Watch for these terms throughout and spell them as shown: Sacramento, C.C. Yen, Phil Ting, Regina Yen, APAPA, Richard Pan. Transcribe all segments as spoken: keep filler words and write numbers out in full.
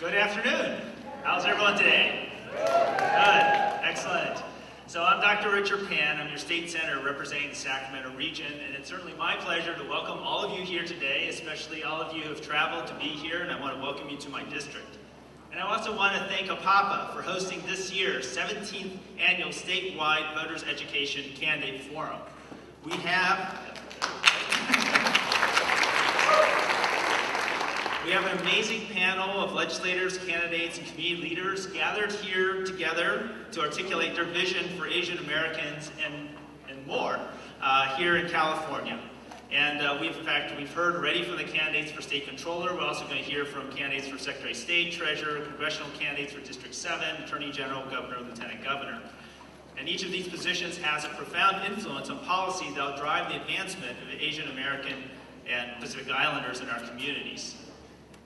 Good afternoon. How's everyone today? Good. Excellent. So I'm Doctor Richard Pan. I'm your state senator representing the Sacramento region, and it's certainly my pleasure to welcome all of you here today, especially all of you who have traveled to be here, and I want to welcome you to my district. And I also want to thank APAPA for hosting this year's seventeenth Annual Statewide Voters Education Candidate Forum. We have... We have an amazing panel of legislators, candidates, and community leaders gathered here together to articulate their vision for Asian Americans and, and more uh, here in California. And uh, we've, in fact, we've heard already from the candidates for state controller. We're also going to hear from candidates for secretary of state, treasurer, congressional candidates for District seven, attorney general, governor, lieutenant governor. And each of these positions has a profound influence on policies that will drive the advancement of the Asian American and Pacific Islanders in our communities.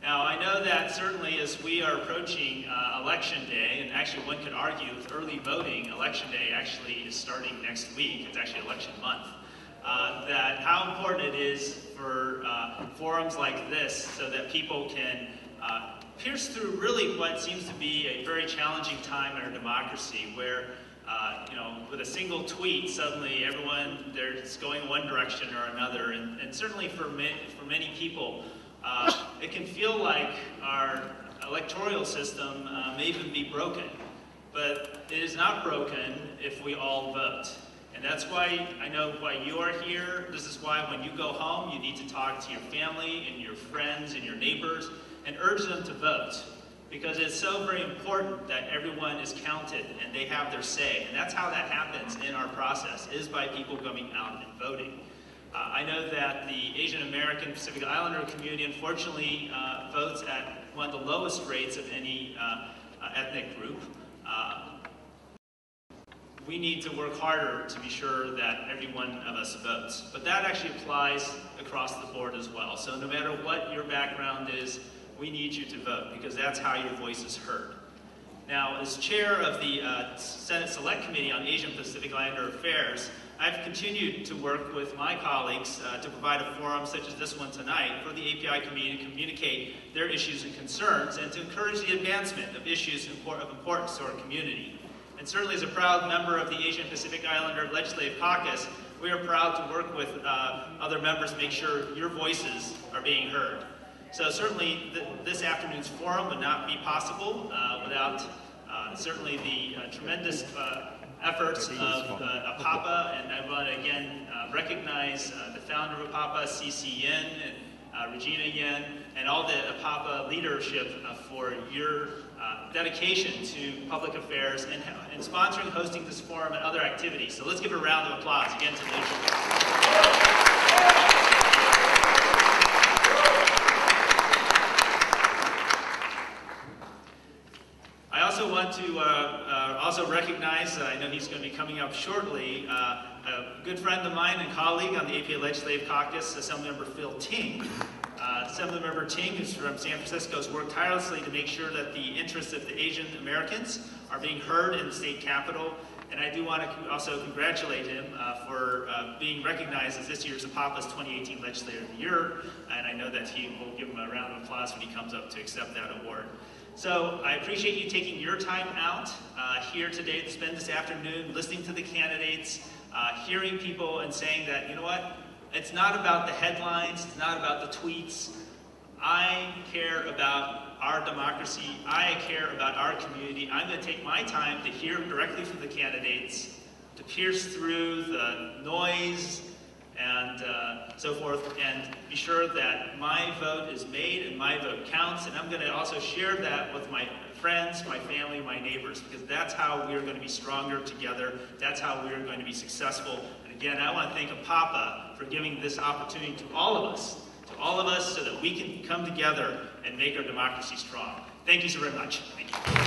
Now, I know that certainly as we are approaching uh, Election Day, and actually one could argue with early voting, Election Day actually is starting next week, it's actually Election Month, uh, that how important it is for uh, forums like this so that people can uh, pierce through really what seems to be a very challenging time in our democracy, where Uh, you know, with a single tweet, suddenly everyone, they're just going one direction or another. And, and certainly for, ma for many people, uh, it can feel like our electoral system uh, may even be broken. But it is not broken if we all vote. And that's why I know why you are here. This is why when you go home, you need to talk to your family and your friends and your neighbors and urge them to vote. Because it's so very important that everyone is counted and they have their say. And that's how that happens in our process, is by people coming out and voting. Uh, I know that the Asian American Pacific Islander community, unfortunately, uh, votes at one of the lowest rates of any uh, uh, ethnic group. Uh, we need to work harder to be sure that every one of us votes. But that actually applies across the board as well. So no matter what your background is, we need you to vote, because that's how your voice is heard. Now, as chair of the uh, Senate Select Committee on Asian Pacific Islander Affairs, I've continued to work with my colleagues uh, to provide a forum such as this one tonight for the A P I community to communicate their issues and concerns and to encourage the advancement of issues of importance to our community. And certainly as a proud member of the Asian Pacific Islander Legislative Caucus, we are proud to work with uh, other members to make sure your voices are being heard. So certainly th this afternoon's forum would not be possible uh, without uh, certainly the uh, tremendous uh, efforts of uh, APAPA, and I want to again uh, recognize uh, the founder of APAPA, C C Yen, and uh, Regina Yen, and all the APAPA leadership uh, for your uh, dedication to public affairs and, and sponsoring, hosting this forum and other activities. So let's give a round of applause again to Richard. To uh, uh, also recognize, uh, I know he's going to be coming up shortly, uh, a good friend of mine and colleague on the A P A Legislative Caucus, Assemblymember Phil Ting. Uh, Assemblymember Ting, who's from San Francisco, has worked tirelessly to make sure that the interests of the Asian Americans are being heard in the state capitol. And I do want to also congratulate him uh, for uh, being recognized as this year's APAPA's twenty eighteen Legislator of the Year. And I know that he will give him a round of applause when he comes up to accept that award. So I appreciate you taking your time out uh, here today to spend this afternoon listening to the candidates, uh, hearing people and saying that, you know what, it's not about the headlines, it's not about the tweets. I care about our democracy, I care about our community. I'm going to take my time to hear directly from the candidates, to pierce through the noise and uh, so forth, and be sure that my vote is made and my vote counts, and I'm going to also share that with my friends, my family, my neighbors, because that's how we're going to be stronger together, that's how we're going to be successful. And again, I want to thank APAPA for giving this opportunity to all of us, to all of us, so that we can come together and make our democracy strong. Thank you so very much. Thank you.